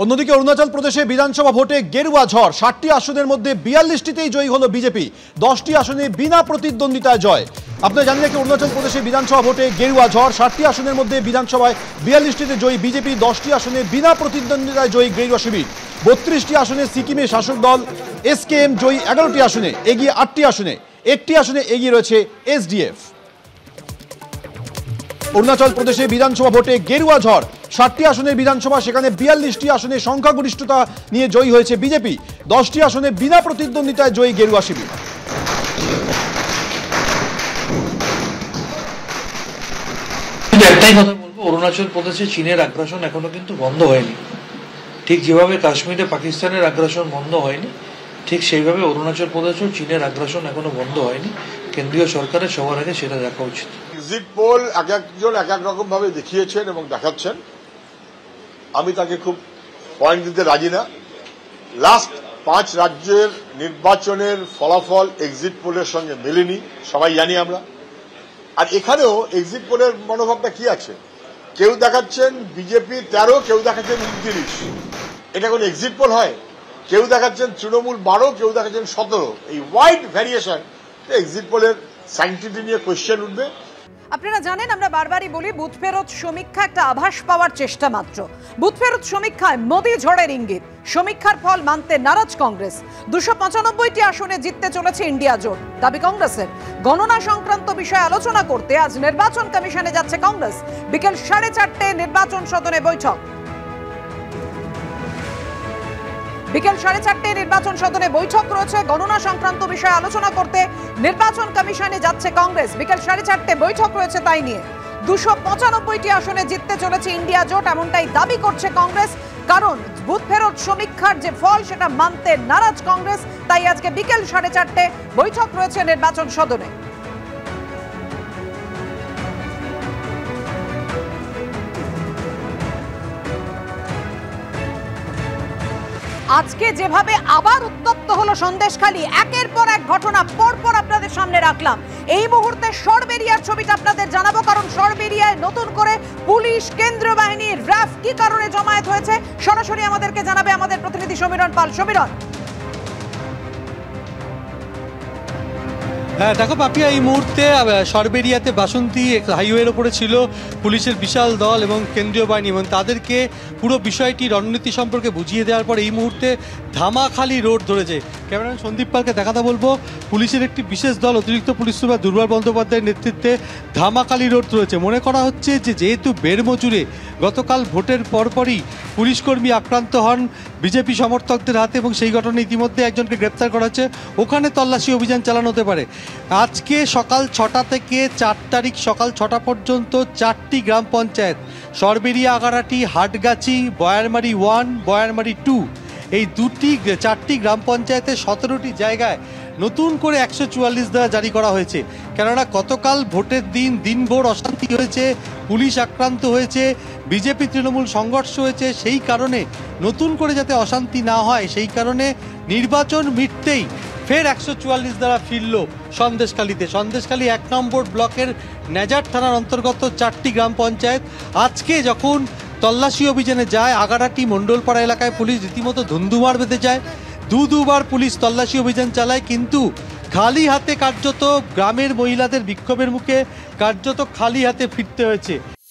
অন্যদিকে অরুণাচল প্রদেশে বিধানসভা ভোটে গেরুয়া ঝড়। ৬০টি আসনের মধ্যে ৪২টিতেই জয়ী হলো বিজেপি, ১০টি আসনে বিনা প্রতিদ্বন্দ্বিতায় জয়। আপনারা জানেন কি অরুণাচল প্রদেশে বিধানসভা ভোটে গেরুয়া ঝড়, ৬০টি আসনের মধ্যে বিধানসভায় ৪২টিতে জয়ী বিজেপি, 10টি আসনে বিনা প্রতিদ্বন্দ্বিতায় জয়ী গেরুয়া শিবির। 32টি আসনে সিকিমে শাসক দল SKM জয়ী, 11টি আসনে এগিয়ে 8টি আসনে, 1টি আসনে এগিয়ে রয়েছে SDF। অরুণাচল প্রদেশে বিধানসভা ভোটে গেরুয়া ঝড়, ৬০টি আসনের বিধানসভা, সেখানে ৪২টি আসনে সংখ্যাগরিষ্ঠতা নিয়ে জয়ী হয়েছে বিজেপি, ১০টি আসনে বিনা প্রতিদ্বন্দ্বিতায় জয়ী গেরুয়া শিবির। একটাই কথা বলবো, অরুণাচল প্রদেশে চীনের আগ্রাসন এখনো কিন্তু বন্ধ হয়নি। ঠিক যেভাবে কাশ্মীরে পাকিস্তানের আগ্রাসন বন্ধ হয়নি, ঠিক সেইভাবে অরুণাচল প্রদেশেও চীনের আগ্রাসন এখনো বন্ধ হয়নি। কেন্দ্রীয় সরকারের সবার আগে সেটা দেখা উচিত। এক্সিট পোল এক একজন এক এক রকম ভাবে দেখিয়েছেন এবং দেখাচ্ছেন, আমি তাকে খুব পয়েন্ট দিতে রাজি না। লাস্ট 5 রাজ্যের নির্বাচনের ফলাফল এক্সিট পোলের সঙ্গে মেলেনি, সবাই জানি আমরা। আর এখানেও এক্সিট পোলের মনোভাবটা কি আছে, কেউ দেখাচ্ছেন বিজেপি 13, কেউ দেখাচ্ছেন 29, এটা কোন এক্সিট পোল হয়? কেউ দেখাচ্ছেন তৃণমূল 12, কেউ দেখাচ্ছেন 17, এই ওয়াইড ভ্যারিয়েশন এক্সিট পোলের সাইন্টিটি নিয়ে কোয়েশ্চেন উঠবে। আপনারা জানেন আমরা বারবারই বলি বুথ ফেরত সমীক্ষা একটা আভাস পাওয়ার চেষ্টা মাত্র। বুথ ফেরত সমীক্ষায় মোদি ঝড়ের ইঙ্গিত, সমীক্ষার ফল মানতে নারাজ কংগ্রেস। ২৯৫টি আসনে জিততে চলেছে ইন্ডিয়া জোট, দাবি কংগ্রেসের। গণনা সংক্রান্ত বিষয়ে আলোচনা করতে আজ নির্বাচন কমিশনে যাচ্ছে কংগ্রেস। বিকেল ৪:৩০ নির্বাচন সদনে বৈঠক। বিকেল ৪:৩০ নির্বাচন সদনে বৈঠক রয়েছে, গণনা সংক্রান্ত বিষয়ে আলোচনা করতে নির্বাচন কমিশনে যাচ্ছে কংগ্রেস। বিকেল ৪:৩০ বৈঠক রয়েছে তাই নিয়ে। ২৯৫টি আসনে জিততে চলেছে ইন্ডিয়া জোট, এমনটাই দাবি করছে কংগ্রেস। কারণ বুথ ফেরত সমীক্ষার যে ফল সেটা মানতে নারাজ কংগ্রেস, তাই আজকে বিকেল ৪:৩০ বৈঠক রয়েছে নির্বাচন সদনে। আজকে যেভাবে আবার উত্তপ্ত হলো সন্দেশখালি, একের পর এক ঘটনা পরপর আপনাদের সামনে রাখলাম। এই মুহূর্তে সরবেরিয়ার ছবিটা আপনাদের জানাবো, কারণ সরবেরিয়ায় নতুন করে পুলিশ, কেন্দ্রীয় বাহিনীর র্যাব কি কারণে জমায়েত হয়েছে সরাসরি আমাদেরকে জানাবে আমাদের প্রতিনিধি সমীরণ পাল। সমীরণ, দেখো পাপিয়া, এই মুহূর্তে সরবেরিয়াতে বাসন্তী হাইওয়ের ওপরে ছিল পুলিশের বিশাল দল এবং কেন্দ্রীয় বাহিনী, এবং তাদেরকে পুরো বিষয়টি রণনীতি সম্পর্কে বুঝিয়ে দেওয়ার পর এই মুহূর্তে ধামাখালি রোড ধরেছে। ক্যামেরাম্যান সন্দীপ পালকে দেখাতে বলবো, পুলিশের একটি বিশেষ দল অতিরিক্ত পুলিশ সুপার দুর্বল বন্দ্যোপাধ্যায়ের নেতৃত্বে ধামাখালি রোড ধরেছে। মনে করা হচ্ছে যে যেহেতু বেড়মজুরে গতকাল ভোটের পরপরই পুলিশকর্মী আক্রান্ত হন বিজেপি সমর্থকদের হাতে, এবং সেই ঘটনায় ইতিমধ্যে একজনকে গ্রেপ্তার করা হচ্ছে, ওখানে তল্লাশি অভিযান চালানো হতে পারে। আজকে সকাল ৬টা থেকে ৪ তারিখ সকাল ৬টা পর্যন্ত 4টি গ্রাম পঞ্চায়েত সরবেরিয়া, আগারহাটি, হাটগাছি, বয়ারমারি 1, বয়ারমারি 2, এই 4টি গ্রাম পঞ্চায়েতে 17টি জায়গায় নতুন করে 144 ধারা জারি করা হয়েছে। কেননা গতকাল ভোটের দিনভর অশান্তি হয়েছে, পুলিশ আক্রান্ত হয়েছে, বিজেপি তৃণমূল সংঘর্ষ হয়েছে, সেই কারণে নতুন করে যাতে অশান্তি না হয় সেই কারণে নির্বাচন মিটতেই ফের 144 ধারা ফিরল সন্দেশখালীতে। সন্দেশখালী 1 নম্বর ব্লকের নেজার থানার অন্তর্গত 4টি গ্রাম পঞ্চায়েত আজকে যখন তল্লাশি অভিযানে যায়, আগারহাটি মন্ডলপাড়া এলাকায় পুলিশ রীতিমতো ধুন্ধুমার বেঁধে যায়। দুবার পুলিশ তল্লাশি অভিযান চালায়, কিন্তু খালি হাতে কার্যত গ্রামের মহিলাদের বিক্ষোভের মুখে কার্যত খালি হাতে ফিরতে হয়েছে।